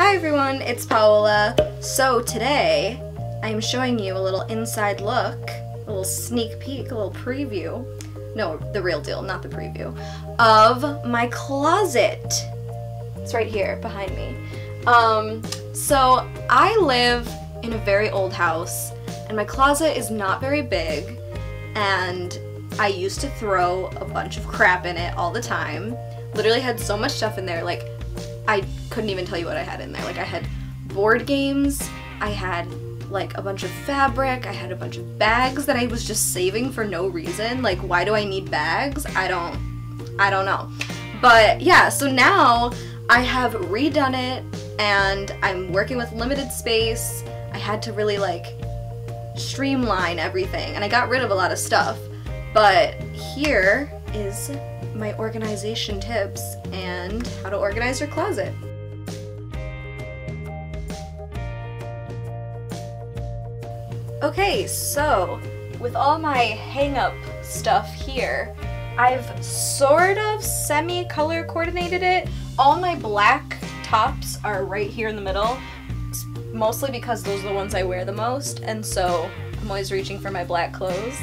Hi everyone, it's Paola. So today, I'm showing you a little inside look, a little sneak peek, a little preview, no, the real deal, not the preview, of my closet. It's right here behind me. So I live in a very old house, and my closet is not very big, and I used to throw a bunch of crap in it all the time. Literally had so much stuff in there, like, I couldn't even tell you what I had in there. Like, I had board games, I had, like, a bunch of fabric, I had a bunch of bags that I was just saving for no reason. Like, why do I need bags? I don't know. But, yeah, so now I have redone it, and I'm working with limited space. I had to really, like, streamline everything, and I got rid of a lot of stuff. But here is my organization tips and how to organize your closet. Okay, so with all my hang-up stuff here, I've sort of semi-color coordinated it. All my black tops are right here in the middle, mostly because those are the ones I wear the most, and so I'm always reaching for my black clothes.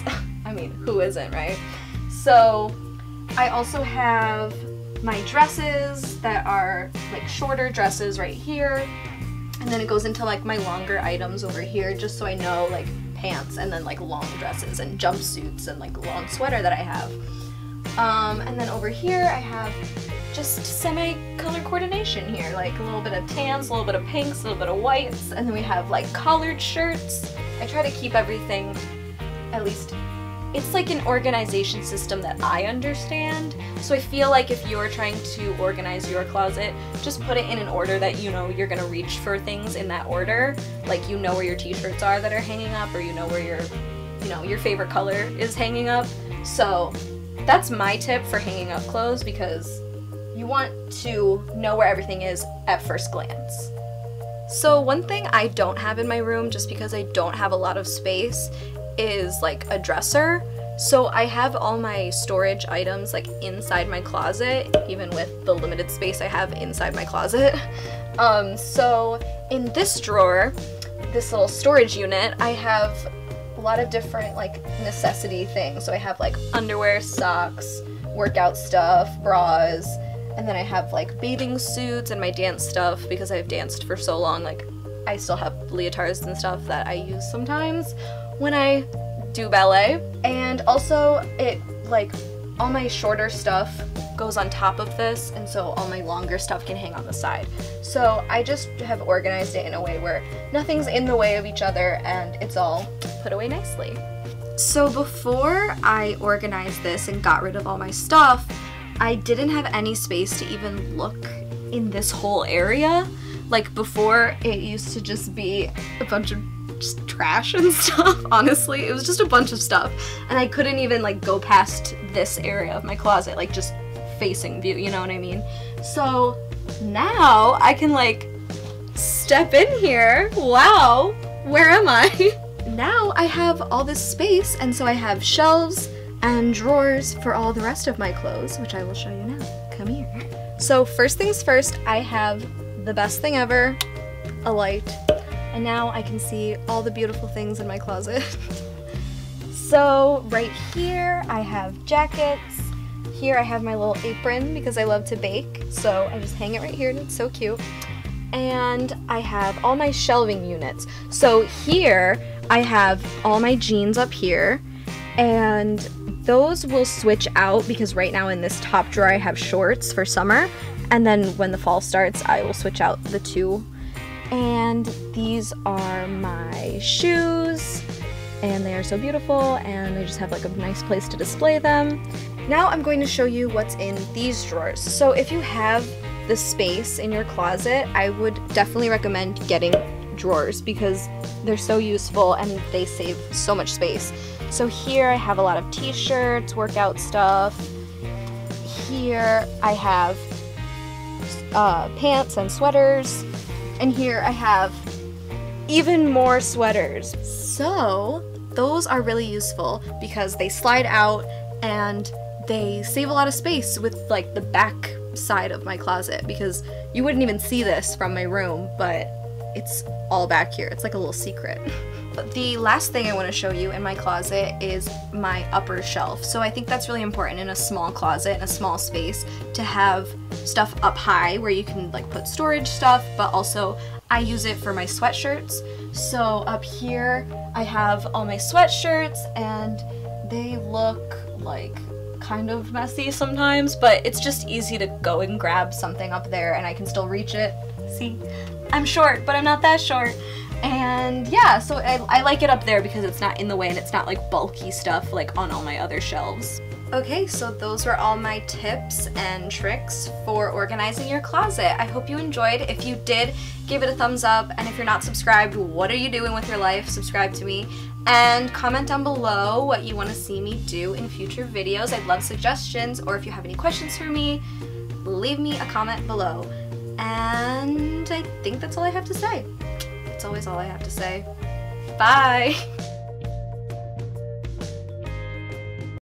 I mean, who isn't, right? So I also have my dresses that are like shorter dresses right here, and then it goes into like my longer items over here, just so I know, like, pants and then like long dresses and jumpsuits and like long sweater that I have. And then over here I have just semi-color coordination here, like a little bit of tans, a little bit of pinks, a little bit of whites, and then we have like collared shirts. I try to keep everything, at least it's like an organization system that I understand, so I feel like if you're trying to organize your closet, just put it in an order that you know you're gonna reach for things in that order. Like, you know where your t-shirts are that are hanging up, or you know where your, you know, your favorite color is hanging up. So that's my tip for hanging up clothes, because you want to know where everything is at first glance. So one thing I don't have in my room, just because I don't have a lot of space, is like a dresser. So I have all my storage items like inside my closet, even with the limited space I have inside my closet. So in this drawer, this little storage unit, I have a lot of different like necessity things. So I have like underwear, socks, workout stuff, bras, and then I have like bathing suits and my dance stuff, because I've danced for so long. Like, I still have leotards and stuff that I use sometimes when I do ballet. And also, it, like, all my shorter stuff goes on top of this, and so all my longer stuff can hang on the side. So I just have organized it in a way where nothing's in the way of each other and it's all put away nicely. So before I organized this and got rid of all my stuff, I didn't have any space to even look in this whole area. Like, before, it used to just be a bunch of just trash and stuff. Honestly, it was just a bunch of stuff, and I couldn't even like go past this area of my closet, like just facing view, you know what I mean? So now I can like step in here. Wow, where am I? Now I have all this space, and so I have shelves and drawers for all the rest of my clothes, which I will show you now. Come here. So first things first, I have the best thing ever, a light. And now I can see all the beautiful things in my closet. So right here I have jackets. Here I have my little apron, because I love to bake, so I just hang it right here and it's so cute. And I have all my shelving units. So here I have all my jeans up here, and those will switch out, because right now in this top drawer I have shorts for summer, and then when the fall starts I will switch out the two. And these are my shoes, and they are so beautiful, and I just have like a nice place to display them. Now I'm going to show you what's in these drawers. So if you have the space in your closet, I would definitely recommend getting drawers, because they're so useful and they save so much space. So here I have a lot of t-shirts, workout stuff. Here I have pants and sweaters. And here I have even more sweaters. So those are really useful because they slide out and they save a lot of space with like the back side of my closet, because You wouldn't even see this from my room, but it's all back here. It's like a little secret. But the last thing I want to show you in my closet is my upper shelf. So I think that's really important in a small closet, in a small space, to have stuff up high where you can like put storage stuff, but also I use it for my sweatshirts. So up here I have all my sweatshirts and they look like kind of messy sometimes, but it's just easy to go and grab something up there and I can still reach it. See, I'm short, but I'm not that short. And yeah, so I like it up there because it's not in the way and it's not like bulky stuff like on all my other shelves. Okay, so those were all my tips and tricks for organizing your closet. I hope you enjoyed. If you did, give it a thumbs up, and if you're not subscribed, what are you doing with your life? Subscribe to me, and comment down below what you want to see me do in future videos. I'd love suggestions, or if you have any questions for me, leave me a comment below. And I think that's all I have to say. It's always all I have to say. Bye!